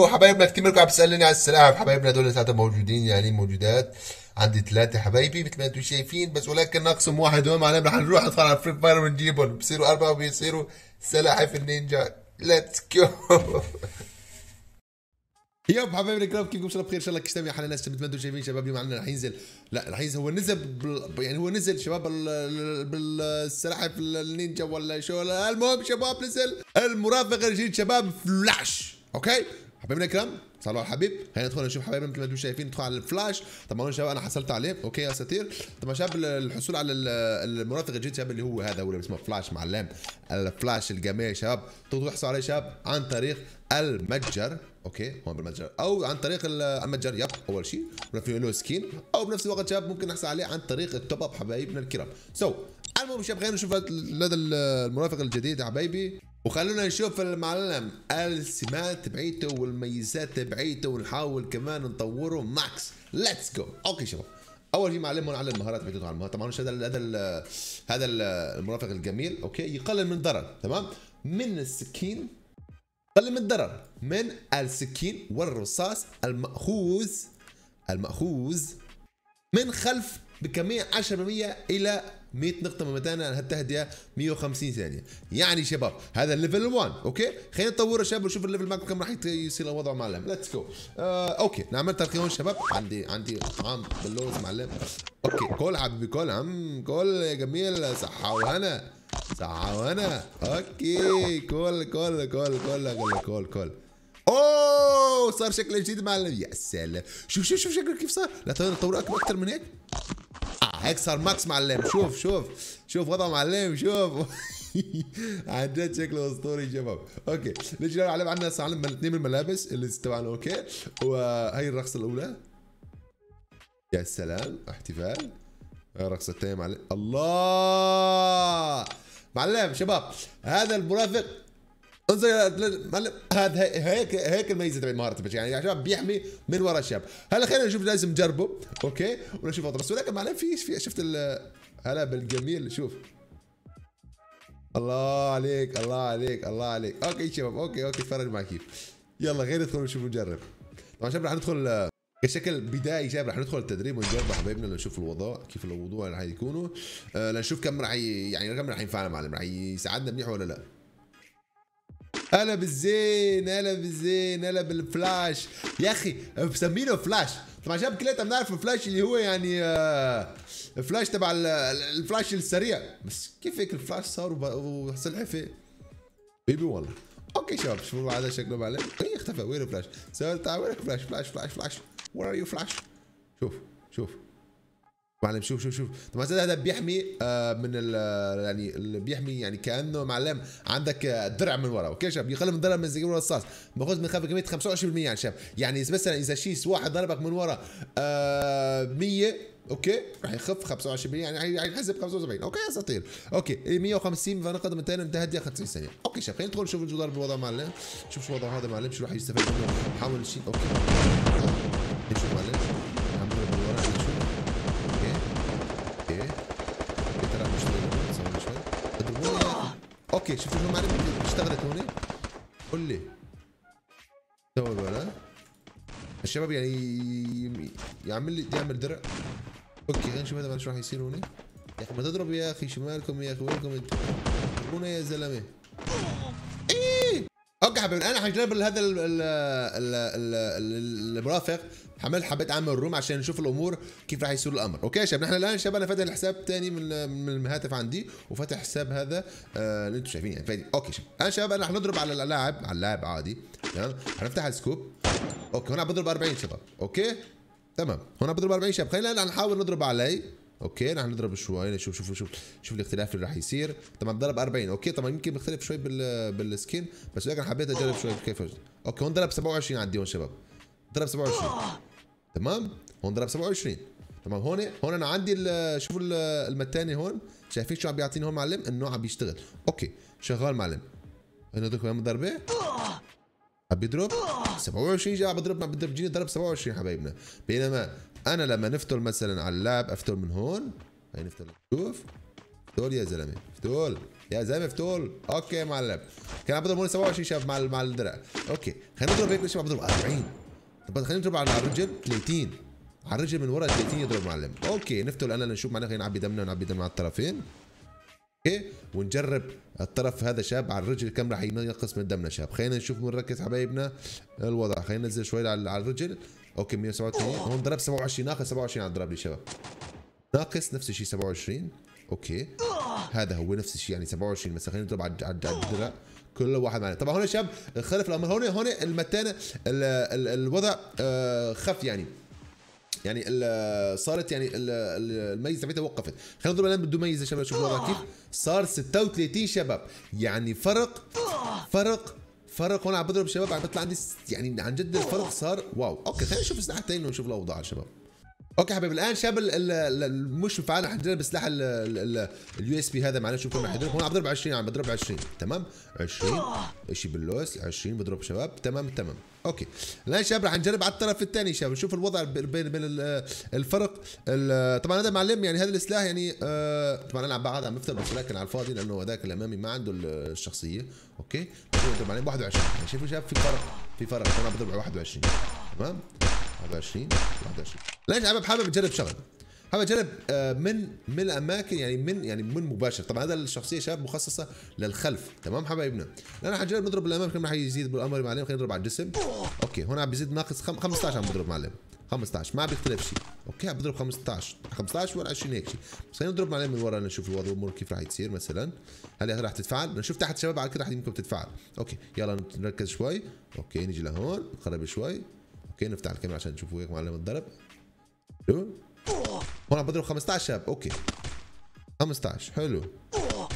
برضو حبايبنا كتير بيرجع بيسالني على السلاحف حبايبنا دول ساعتها موجودين يعني موجودات. عندي 3 حبايبي مثل ما انتم شايفين، بس ولكن ناقصهم 1 وهم عليهم رح نروح ندخل على فري فاير ونجيبهم، بصيروا 4 وبيصيروا سلاحف النينجا. ليتس جو. ياب حبايبنا الكرام كيفكم؟ ان شاء الله بخير، ان شاء الله كشتاب يا حلال. مثل ما انتم شايفين شباب اليوم عندنا رح ينزل، لا رح ينزل، هو نزل يعني هو نزل شباب بالسلاحف النينجا ولا شو. المهم شباب نزل المرافق الجديد شباب فلاش. اوكي حبايبنا الكرام صلوا على الحبيب، خلينا ندخل نشوف حبايبنا مثل ما انتم شايفين. ندخل على الفلاش، طبعا شباب انا حصلت عليه. اوكي يا اساطير، طبعا شباب الحصول على المرافق الجديد شباب اللي هو هذا، هو اللي اسمه فلاش معلم، الفلاش الجميل شباب. تقدروا تحصلوا عليه شباب عن طريق المتجر. اوكي هون بالمتجر او عن طريق المتجر ياب اول شيء، ونفي له سكين، او بنفس الوقت شباب ممكن نحصل عليه عن طريق التوب اب حبايبنا الكرام. سو المهم شباب خلينا نشوف هذا المرافق الجديد يا حبايبي، وخلونا نشوف المعلم السمات تبعيته والميزات تبعيته، ونحاول كمان نطوره ماكس. ليتس جو. اوكي شباب اول شيء معلم هون على المهارات تبعته، على المهارات طبعا هذا المرافق الجميل. اوكي يقلل من الضرر، تمام، من السكين، يقلل من الضرر من السكين والرصاص المأخوذ من خلف بكمية 10% إلى 100 نقطة من متانا هالتهدئة 150 ثانية. يعني شباب هذا الليفل 1. اوكي خلينا نطوره شباب ونشوف الليفل معكم كم راح يصير وضعه معلم. ليتس جو. اوكي نعمل ترقية هون شباب، عندي طعام باللوز معلم. اوكي كل حبيبي كل عم كل يا جميل، صحة وهنا صحة وهنا. اوكي كل كل كل كل كل كل كل. اوه صار شكله جديد معلم، يا سلام. شوف شوف شوف شكله كيف صار. لا تطور اكثر من هيك. هيك صار ماكس معلم. شوف شوف شوف وضع معلم، شوف. عن جد شكله اسطوري شباب. اوكي نجي معلم، عندنا هسه معلم 2 من الملابس اللي تبعنا. اوكي وهي الرقصه الاولى، يا سلام احتفال. الرقصه الثانيه معلم، الله معلم. شباب هذا المرافق انظر معلم، هذا هيك الميزه تبع المهاره تبعتي، يعني يا شباب بيحمي من ورا الشاب. هلا خلينا نشوف، لازم نجربه. اوكي ونشوف وضعه، بس ولكن معلم في شفت هلا بالجميل. شوف الله عليك الله عليك الله عليك. اوكي شباب اوكي اتفرج معي كيف. يلا غير ندخل ونشوف ونجرب. طبعا شباب رح ندخل كشكل بداية، شباب رح ندخل التدريب ونجرب حبايبنا لنشوف الوضع كيف الوضوع رح يكونوا، لنشوف كم رح يعني كم رح ينفعنا معلم، رح يساعدنا منيح ولا لا. هلا بالزين هلا بالزين هلا بالفلاش يا اخي، بسمينه فلاش. طبعا شباب كلياتنا بنعرف الفلاش اللي هو يعني الفلاش تبع الفلاش السريع، بس كيف هيك الفلاش صار وسلحفه بيبي والله. اوكي شباب شوفوا هذا شكله معلم، وين اختفى، وين الفلاش؟ تعال وينك فلاش فلاش فلاش فلاش، وير ار يو فلاش؟ شوف شوف معلم شوف شوف شوف. طبعا هذا بيحمي من يعني اللي بيحمي يعني كانه معلم عندك درع من ورا. اوكي شباب يقلل من ضرر من السكين والرصاص ماخذ من خلف كميه 25%. يعني شباب يعني مثلا اذا شيس واحد ضربك من ورا 100 اوكي راح يخف 25%، يعني يحسب 75. اوكي يا اساطير. اوكي 150 فنقد من ثاني انتهت 50 ثانيه. اوكي شباب خلينا ندخل نشوف شو ضرب الوضع معلم، شوف شو وضع هذا معلم، شو راح يستفاد منه. حاول شيء اوكي نشوف معلم. اوكي شوف شو معلم اشتغلت هون. قول لي سوى ولا الشباب يعني يعمل لي يعمل درع. اوكي خلينا نشوف هذا شو راح يصير هون. يا اخي ما تضرب يا اخي، شمالكم يا اخي، وينكم انتم؟ ضربونا يا زلمه. ايه اوكي حبيبي انا حجرب هذا المرافق، حبيت اعمل روم عشان نشوف الامور كيف راح يصير الامر. اوكي شباب نحن الان شباب انا فاتح الحساب الثاني من الهاتف عندي، وفتح حساب هذا اللي انتم شايفين يعني فادي. اوكي شباب انا شباب انا رح نضرب على اللاعب عادي، تمام. هنفتح السكوب. اوكي هنا بضرب 40 شباب. اوكي تمام هنا بضرب 40 شباب. خلينا الان نحاول نضرب عليه. اوكي رح نضرب شوي نشوف شوف شوف شوف الاختلاف اللي راح يصير. طبعا ضرب 40. اوكي طبعا يمكن بيختلف شوي بالسكين، بس ولكن حبيت اجرب شوي كيف. اوكي هون ضرب 27 عندي هون شباب، ضرب 27 تمام. هون ضرب 27 تمام. هون انا عندي شوفوا المتاني هون، شايفين شو عم بيعطيني هون معلم، انه عم بيشتغل. اوكي شغال معلم، انا ادرك وين ضربه عم بيضرب 27 جاي عم بضرب جيني ضرب 27 حبايبنا. بينما انا لما نفتل مثلا على اللاعب، افتل من هون، هي نفتل شوف افتل يا زلمه افتل يا زي ما بتقول. اوكي يا معلم، كان عم بضرب هون 27 شاف مع الدرع. اوكي خلينا نضرب هيك، مش عم بضرب 40. طب خلينا نضرب على الرجل 30، على الرجل من ورا 30 يضرب معلم. اوكي نفتل انا لنشوف معناها، خلينا نعبي دمنا ونعبي دم على الطرفين. اوكي ونجرب الطرف هذا شاب على الرجل كم راح ينقص من دمنا شاب. خلينا نشوف ونركز حبايبنا الوضع. خلينا ننزل شوي على الرجل. اوكي 187 هون ضرب 27، ناقص 27 على الضرب يا شباب، ناقص نفس الشيء 27. اوكي هذا هو نفس الشيء يعني 27 مثلا. خلينا نضرب على الدرع كل واحد معنا. طبعا هون شاب خلف الامر، هون المتانه الوضع خف يعني صارت يعني الميزه تبعتها وقفت. خلينا نضرب الان بده ميزه شباب، شوفوا الوضع كيف صار 36 شباب، يعني فرق هون عم بضرب شباب، عم بيطلع عندي يعني عن جد الفرق صار واو. اوكي خلينا نشوف السلاح الثاني ونشوف الاوضاع يا شباب. اوكي حبايبي الان شاب مش فعال رح نضرب سلاح اليو اس بي هذا معنا. شوف كم رح يضرب، هون عم بضرب 20، عم بضرب 20 تمام، 20 شيء باللوس 20 بضرب شباب تمام. اوكي الان شباب رح نجرب على الطرف الثاني شباب، نشوف الوضع بين الفرق. طبعا هذا معلم يعني هذا السلاح يعني طبعا انا عم بفتر بس لكن على الفاضي لانه هذاك الامامي ما عنده الشخصيه. اوكي طبعا 21 شوفوا شباب في فرق، هون عم بضرب 21 تمام 21. ليش انا حابب اجرب شغله، حابب اجرب من الاماكن يعني من مباشر. طبعا هذا الشخصيه شباب مخصصه للخلف تمام حبايبنا. انا حنجرب نضرب الامام كم راح يزيد بالامر معلم. خلينا نضرب على الجسم. اوكي هون عم بيزيد ناقص 15 عم بضرب معلم 15 ما بيختلف شيء. اوكي عم بضرب 15 ولا 20 هيك شيء. خلينا نضرب معلم من ورا نشوف الوضع الامور كيف راح يصير مثلا. هل راح تتفاعل؟ نشوف تحت شباب على كده راح يمكن تتفاعل. اوكي يلا نركز شوي. اوكي نيجي لهون نقرب شوي. اوكي نفتح الكاميرا عشان تشوفوا هيك معلم الضرب. حلو هون عم بضرب 15 شاب. اوكي 15 حلو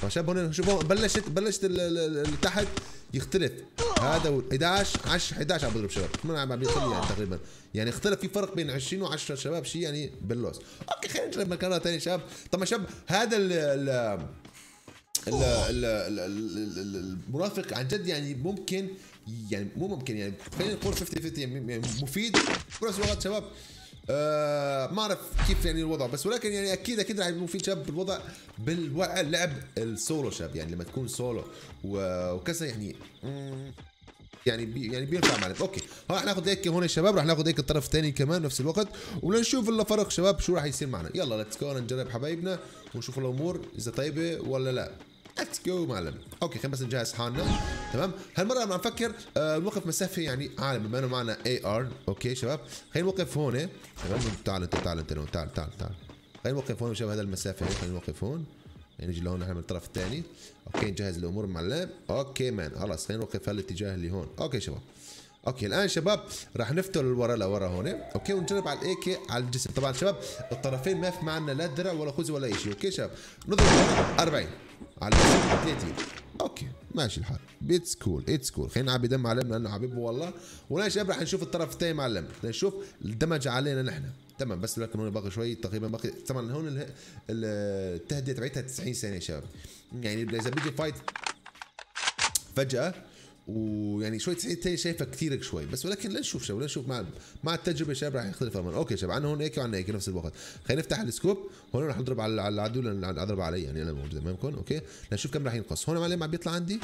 شاب. هون شوفوا بلشت تحت يختلف هذا 11 عم بضرب شباب كمان عم بيختلف يعني تقريبا يعني اختلف في فرق بين 20 و10 شباب شيء يعني باللوس. اوكي خلينا نجرب مكانه ثانيه شباب. طبعا شباب هذا المرافق عن جد يعني ممكن يعني مو ممكن يعني خلينا نقول 50-50 يعني مفيد بنفس الوقت شباب. ما اعرف كيف يعني الوضع بس ولكن يعني اكيد راح يكون مفيد شباب بالوضع باللعب السولو شباب. يعني لما تكون سولو وكذا يعني بينفع معنا. اوكي راح ناخذ هيك هون شباب، راح ناخذ هيك الطرف الثاني كمان نفس الوقت ولنشوف الفرق شباب شو راح يصير معنا. يلا ليتس جو نجرب حبايبنا ونشوف الامور اذا طيبه ولا لا. ليتس جو معلم. اوكي خلينا بس نجهز حالنا تمام. هالمره عم نفكر نوقف مسافه يعني عالي بما انه معنا اي ار. اوكي شباب خلينا نوقف هون تمام. تعال خلينا نوقف هون شباب هذا المسافه. خلينا نوقف هون نيجي لهون نحن من الطرف الثاني. اوكي نجهز الامور معلم. اوكي مان خلاص خلينا نوقف هالاتجاه اللي هون. اوكي شباب اوكي الان شباب راح نفتل لورا هون. اوكي ونجرب على الاي كي على الجسم. طبعا شباب الطرفين ما في معنا لا درع ولا خز ولا شيء. اوكي شباب نضرب 40 على الجسم 30. اوكي ماشي الحال اتس كول خلينا نعبي دم معلم لانه حبيبه والله. والان شباب راح نشوف الطرف الثاني معلم نشوف الدمج علينا نحن تمام. بس لكن هون باقي شوي تقريبا باقي طبعا هون التهدئه تبعتها 90 ثانيه شباب. يعني اذا بيجي فايت فجاه ويعني شوي 90 شايفه كثير شوي بس ولكن لنشوف شباب لنشوف مع التجربه شباب راح يختلف الامر. اوكي شباب عندنا هون هيك وعندنا هيك نفس الوقت. خلينا نفتح السكوب هون راح نضرب على العدو لان اضرب علي يعني انا موجود امامكم. اوكي لنشوف كم راح ينقص. هون معلم عم بيطلع عندي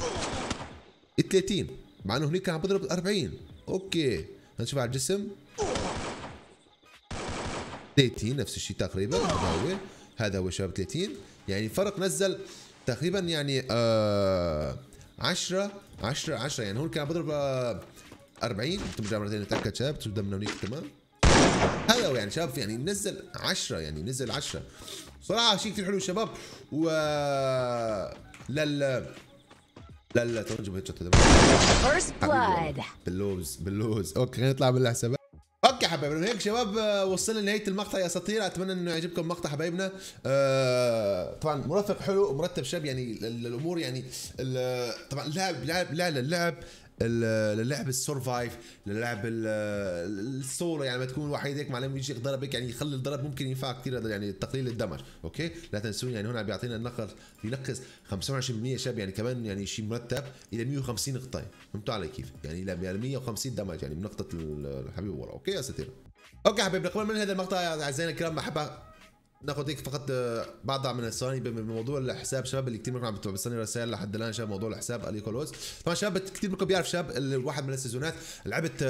30 مع انه هنيك عم بضرب 40. اوكي نشوف على الجسم 30 نفس الشيء تقريبا. هذا هو شباب 30 يعني فرق نزل تقريبا يعني 10 يعني هون كان بضرب 40. بترجع مرة ثانية نتأكد شباب بتشوف دمنا هونيك تمام. هذا هو يعني شباب يعني نزل 10 يعني نزل 10 صراحة شيء كثير حلو شباب. و لا ترجم هيك شوت باللوز. اوكي خلينا نطلع بالحسابات. اوكي حبايبنا هيك شباب وصلنا لنهايه المقطع يا اساطير. اتمنى انه يعجبكم المقطع حبايبنا. طبعا مرافق حلو ومرتب شاب يعني الامور يعني طبعا لعب للعب السرفايف للعب السولو يعني ما تكون وحيد هيك معلم يجيك ضرب هيك يعني يخلي الضرب ممكن ينفع كثير هذا يعني تقليل الدمج. اوكي لا تنسون يعني هون عم بيعطينا بينقص 25% شاب يعني كمان يعني شيء مرتب الى 150 نقطه. فهمتوا علي كيف؟ يعني الى 150 دمج يعني من نقطه الحبيب ورا. اوكي يا ساتر. اوكي حبيبنا قبل من هذا المقطع اعزائنا الكرام بحب ناخد هيك فقط بعض من الثواني بموضوع الحساب. شباب اللي كثير منكم عم بتبعثوا لي رسائل لحد الان شباب موضوع الحساب الي كولوز، طبعا شباب كثير منكم بيعرف شباب الواحد من السيزونات لعبت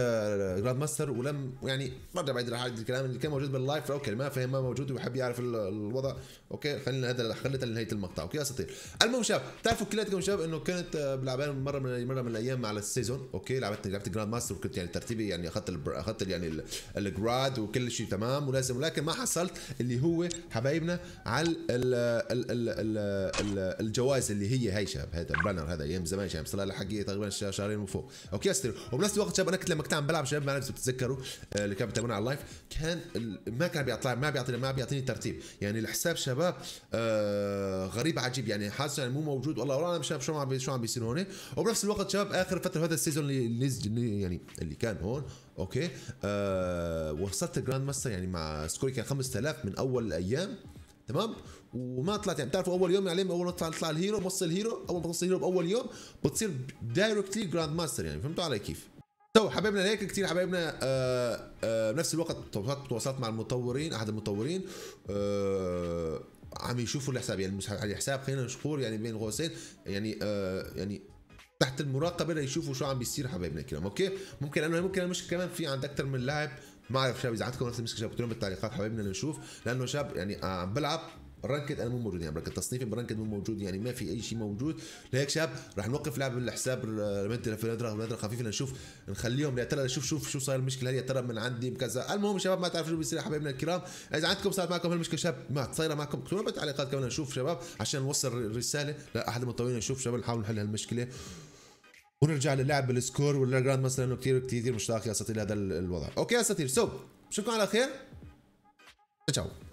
جراند ماستر ولم يعني برجع بعيد الكلام اللي كان موجود باللايف، اوكي ما فهم ما موجود وبحب يعرف الوضع، اوكي خلينا هذا خليته لنهايه المقطع اوكي اساطير. المهم شباب بتعرفوا كلياتكم شباب انه كنت بلعبان مره من الايام على السيزون، اوكي لعبت جراند ماستر وكنت يعني ترتيبي يعني اخذت يعني الجراد وكل شيء تمام ولازم، ولكن ما حصلت اللي هو حبايبنا على الجوائز اللي هي هي شباب هذا البانر هذا ايام زمان شباب صار له حقيقه تقريبا شهرين وفوق اوكي استر. وبنفس الوقت شباب انا كنت لما كنت عم بلعب شباب ما لازم تتذكروا اللي كان بتابعونا على اللايف كان ما بيعطيني ترتيب يعني الحساب شباب غريب عجيب يعني حاسه يعني مو موجود والله اعلم شباب شو عم بيصير هون. وبنفس الوقت شباب اخر فتره هذا السيزون اللي يعني اللي كان هون اوكي وصلت الجراند ماستر يعني مع سكوري كان 5000 من اول الايام تمام وما طلعت يعني بتعرفوا اول يوم يعني اول ما تطلع الهيرو بوصل الهيرو اول ما توصل الهيرو باول يوم بتصير دايركتلي جراند ماستر يعني فهمتوا علي كيف؟ تو حبايبنا هيك كثير حبايبنا بنفس الوقت تواصلت مع المطورين احد المطورين عم يشوفوا الحساب يعني الحساب خلينا نشكر يعني بين قوسين يعني يعني تحت المراقبه ليشوفوا شو عم بيصير حبايبنا الكرام اوكي. ممكن لانه ممكن المشكله كمان في عند اكثر من لاعب ما اعرف شباب اذا عندكم نفس المشكله اكتبوا لنا بالتعليقات حبايبنا لنشوف، لانه شاب يعني عم بلعب رانكد انا مو موجود يعني بركة تصنيفي برانكد مو موجود يعني ما في اي شيء موجود، لهيك شاب رح نوقف لعب الحساب لمده فتره خفيفه لنشوف نخليهم يا ترى شوف شو صاير المشكله هي يا ترى من عندي بكذا. المهم شباب ما تعرفوا شو بيصير حبايبنا الكرام، اذا عندكم صارت معكم هالمشكله شباب ما صايره معكم اكتبوا لنا بالتعليقات كمان نشوف شباب عشان نوصل رساله لاحد المطورين نشوف شباب نحاول نحل هالمشكله ونرجع للعب بالسكور ولا جراند ماستر لانه كثير كثير مشتاق يا اساطير هذا الوضع. اوكي يا اساطير سو بشوفكم على خير تشاو.